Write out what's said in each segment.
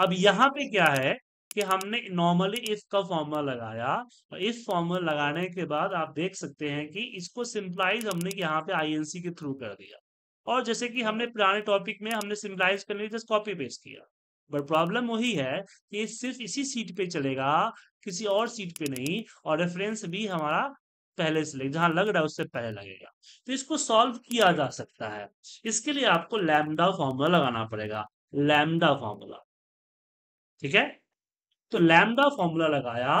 अब यहाँ पे क्या है कि हमने नॉर्मली इफ का फॉर्मूला लगाया और इफ फॉर्मूला लगाने के बाद आप देख सकते हैं कि इसको सिंपलाइज हमने यहाँ पे आईएनसी के थ्रू कर दिया। और जैसे कि हमने पुराने टॉपिक में हमने सिंपलाइज करने के लिए जस्ट कॉपी पेस्ट किया, बट प्रॉब्लम वही है कि सिर्फ इसी सीट पे चलेगा, किसी और सीट पे नहीं, और रेफरेंस भी हमारा पहले से लगेगा, जहां लग रहा है उससे पहले लगेगा। तो इसको सॉल्व किया जा सकता है। इसके लिए आपको लैम्डा फॉर्मूला लगाना पड़ेगा, लैम्डा फॉर्मूला, ठीक है। तो लैम्डा फॉर्मूला लगाया,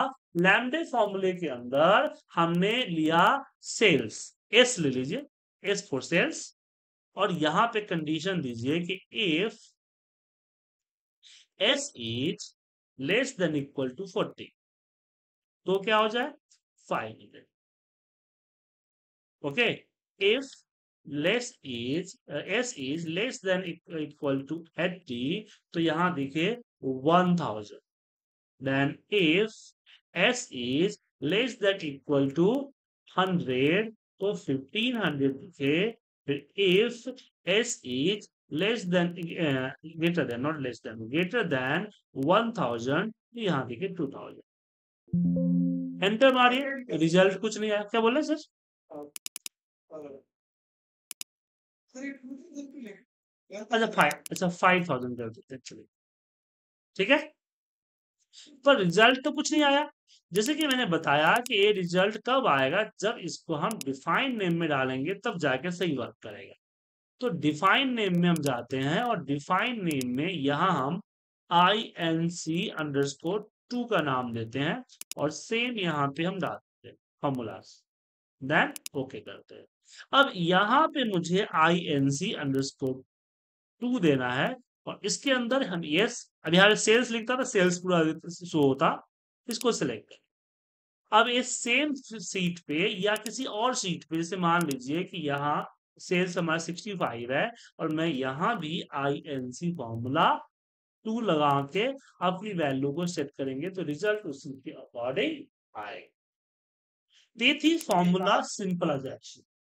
लैम्डे फॉर्मूले के अंदर हमने लिया सेल्स, एस ले लीजिए, एस फॉर सेल्स, और यहां पे कंडीशन दीजिए कि if S is less than equal to 40 तो क्या हो जाए 500। Okay, if S is less than equal to 80 तो यहां देखिए 1000। Then if s is less than equal to 100 तो 1500 लिखे। फिर if s is less than greater than 1000 यहाँ देखे 2000। एंटर मारिए, रिजल्ट कुछ नहीं आया। क्या बोले सर? अच्छा 5000 कर देते हैं, चलिए ठीक है। पर रिजल्ट तो कुछ नहीं आया। जैसे कि मैंने बताया कि ये रिजल्ट कब आएगा, जब इसको हम डिफाइन नेम में डालेंगे तब जाके सही वर्क करेगा। तो डिफाइन नेम में हम जाते हैं और डिफाइन नेम में यहाँ हम inc_2 का नाम देते हैं और सेम यहाँ पे हम डालते हैं फॉर्मूलास, देन ओके करते हैं। अब यहाँ पे मुझे inc_2 देना है और इसके अंदर हम यस, अभी यहाँ सेल्स लिखता था, सेल्स पूरा शो होता, इसको सिलेक्ट कर। अब इस सेम सीट पे या किसी और सीट पे, जैसे मान लीजिए कि यहाँ सेल्स हमारा 65 है और मैं यहाँ भी inc_2 लगा के अपनी वैल्यू को सेट करेंगे तो रिजल्ट उसी के अकॉर्डिंग आएगा। ये थी फॉर्मूला सिंपलाइजेशन।